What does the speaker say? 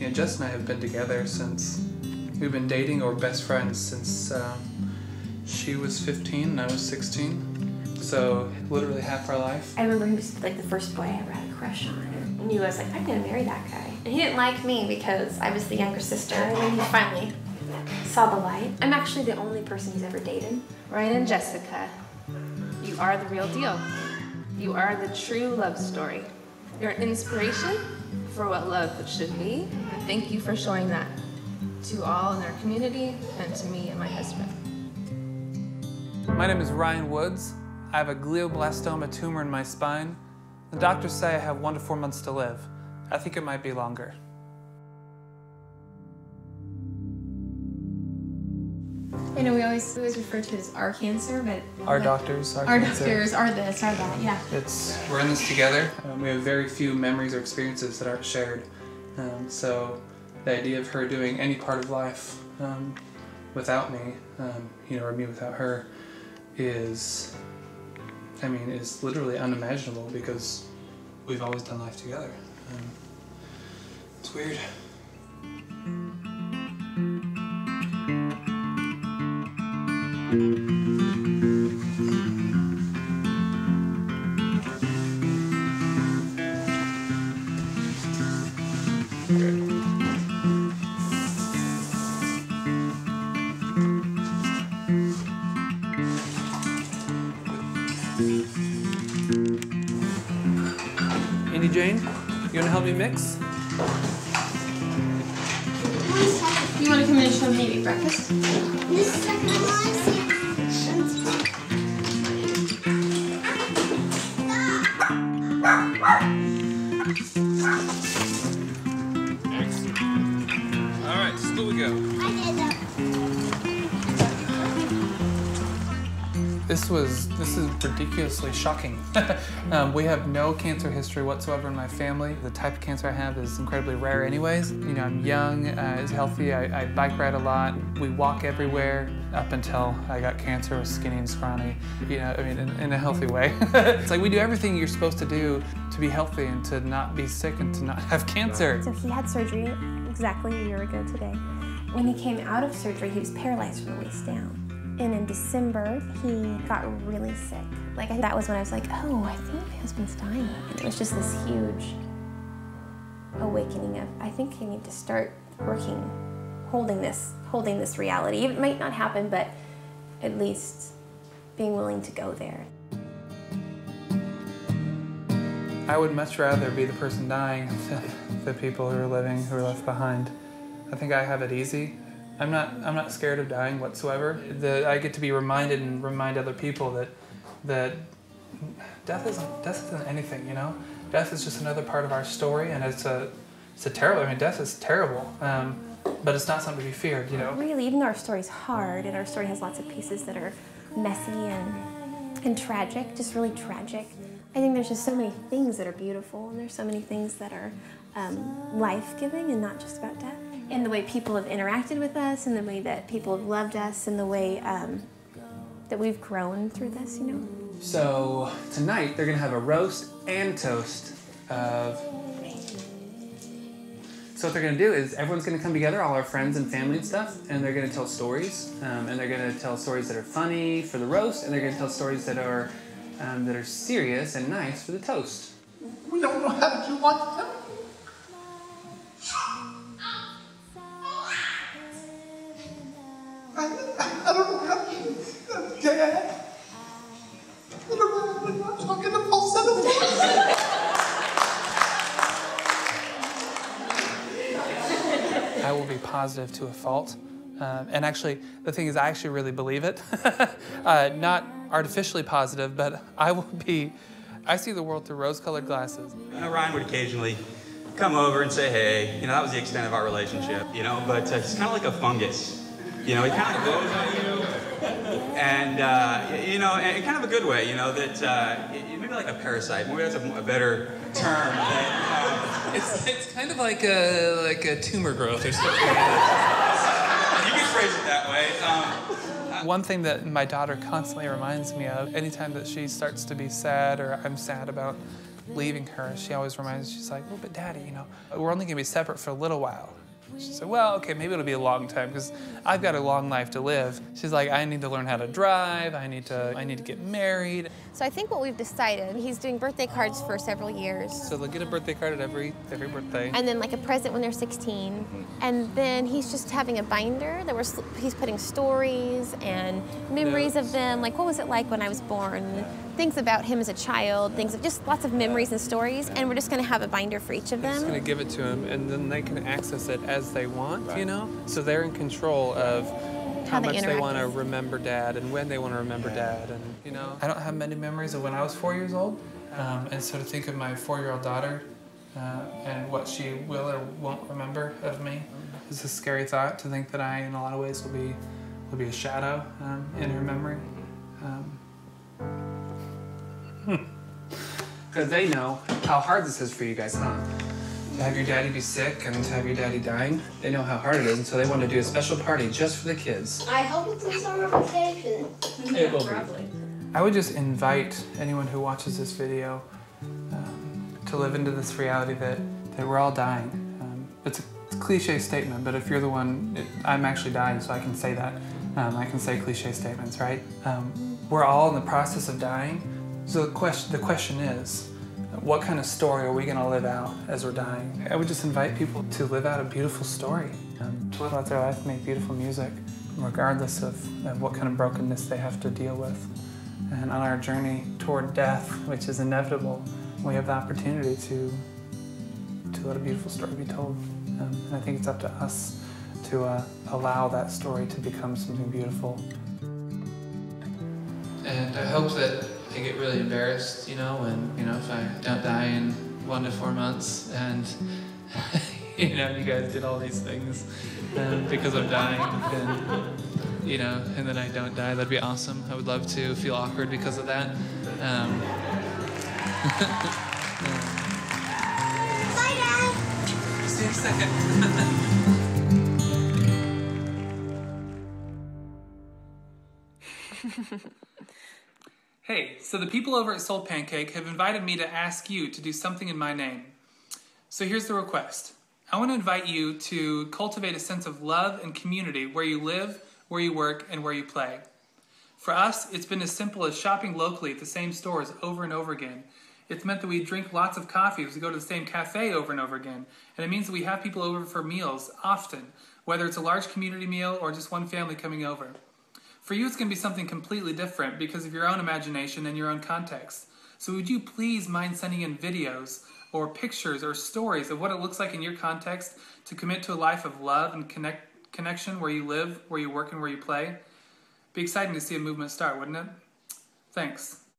You know, Jess and I have been together since, we've been dating or best friends since she was 15 and I was 16. So literally half our life. I remember he was like the first boy I ever had a crush on. I knew I was like, I'm gonna marry that guy. And he didn't like me because I was the younger sister, and then he finally saw the light. I'm actually the only person he's ever dated. Ryan and Jessica, you are the real deal. You are the true love story. You're an inspiration for what love should be. And thank you for showing that to all in our community and to me and my husband. My name is Ryan Woods. I have a glioblastoma tumor in my spine. The doctors say I have 1 to 4 months to live. I think it might be longer. I know we always refer to it as our cancer, but... Our doctors, our cancer, our this, our that, yeah. We're in this together. We have very few memories or experiences that aren't shared. So the idea of her doing any part of life without me, you know, or me without her, is... I mean, it's literally unimaginable because we've always done life together. It's weird. Andy Jane, you want to help me mix? You want to come in and show me breakfast? This is like excellent. All right, so here we go. This is ridiculously shocking. We have no cancer history whatsoever in my family. The type of cancer I have is incredibly rare anyways. You know, I'm young, as healthy, I bike ride a lot. We walk everywhere up until I got cancer, I was skinny and scrawny. You know, I mean, in a healthy way. It's like we do everything you're supposed to do to be healthy and to not be sick and to not have cancer. So he had surgery exactly a year ago today. When he came out of surgery, he was paralyzed from the waist down. And in December, he got really sick. Like, that was when I was like, oh, I think my husband's dying. And it was just this huge awakening of, I think I need to start working, holding this reality. It might not happen, but at least being willing to go there. I would much rather be the person dying than the people who are living, who are left behind. I think I have it easy. I'm not scared of dying whatsoever. I get to be reminded and remind other people that death isn't anything, you know? Death is just another part of our story, and it's a terrible, I mean, death is terrible, but it's not something to be feared, you know? Really, even though our story's hard, and our story has lots of pieces that are messy and tragic, just really tragic, I think there's just so many things that are beautiful, and there's so many things that are life-giving and not just about death. In the way people have interacted with us, in the way that people have loved us, in the way that we've grown through this, you know? So tonight they're gonna have a roast and toast of... So what they're gonna do is everyone's gonna come together, all our friends and family and stuff, and they're gonna tell stories. And they're gonna tell stories that are funny for the roast, and they're gonna tell stories that are serious and nice for the toast. We don't know how to watch them. I will be positive to a fault. And actually, the thing is, I actually really believe it. Not artificially positive, but I see the world through rose-colored glasses. You know, Ryan would occasionally come over and say, hey, you know, that was the extent of our relationship, you know, but he's kind of like a fungus. You know, he kind of blows on you, and, you know, in kind of a good way, you know, that maybe like a parasite, maybe that's a better term. It's kind of like a tumor growth or something. You can phrase it that way. One thing that my daughter constantly reminds me of, anytime that she starts to be sad or I'm sad about leaving her, she always reminds me, she's like, well, but Daddy, you know, we're only gonna be separate for a little while. She said, well, okay, maybe it'll be a long time because I've got a long life to live. She's like, I need to learn how to drive. I need to get married. So I think what we've decided, he's doing birthday cards for several years. So they'll get a birthday card at every birthday. And then like a present when they're 16. Mm-hmm. And then he's just having a binder that he's putting stories and memories of them. Like, what was it like when I was born? Yeah. Things about him as a child, things of just lots of memories and stories. And we're just going to have a binder for each of them. I'm just going to give it to him, and then they can access it as they want, you know? So they're in control of how much they want to remember Dad and when they want to remember Dad, and you know? I don't have many memories of when I was 4 years old, and so to think of my four-year-old daughter and what she will or won't remember of me is a scary thought, to think that I, in a lot of ways, will be a shadow in her memory. Because they know how hard this is for you guys, huh? To have your daddy be sick and to have your daddy dying, they know how hard it is, and so they want to do a special party just for the kids. I hope it's a summer vacation. It will be. I would just invite anyone who watches this video to live into this reality that we're all dying. It's a cliche statement, but if you're the one, I'm actually dying, so I can say that. I can say cliche statements, right? We're all in the process of dying, so the question is, what kind of story are we going to live out as we're dying? I would just invite people to live out a beautiful story, to live out their life and make beautiful music, regardless of what kind of brokenness they have to deal with. And on our journey toward death, which is inevitable, we have the opportunity to let a beautiful story be told. And I think it's up to us to allow that story to become something beautiful. And I hope that I get really embarrassed, you know, when, you know, if I don't die in 1 to 4 months and, you know, you guys did all these things because I'm dying, and, you know, and then I don't die, that'd be awesome. I would love to feel awkward because of that. Bye, Dad! See you in a second. Hey, so the people over at SoulPancake have invited me to ask you to do something in my name. So here's the request. I want to invite you to cultivate a sense of love and community where you live, where you work, and where you play. For us, it's been as simple as shopping locally at the same stores over and over again. It's meant that we drink lots of coffee, we go to the same cafe over and over again, and it means that we have people over for meals often, whether it's a large community meal or just one family coming over. For you, it's going to be something completely different because of your own imagination and your own context. So would you please mind sending in videos or pictures or stories of what it looks like in your context to commit to a life of love and connection where you live, where you work, and where you play? It'd be exciting to see a movement start, wouldn't it? Thanks.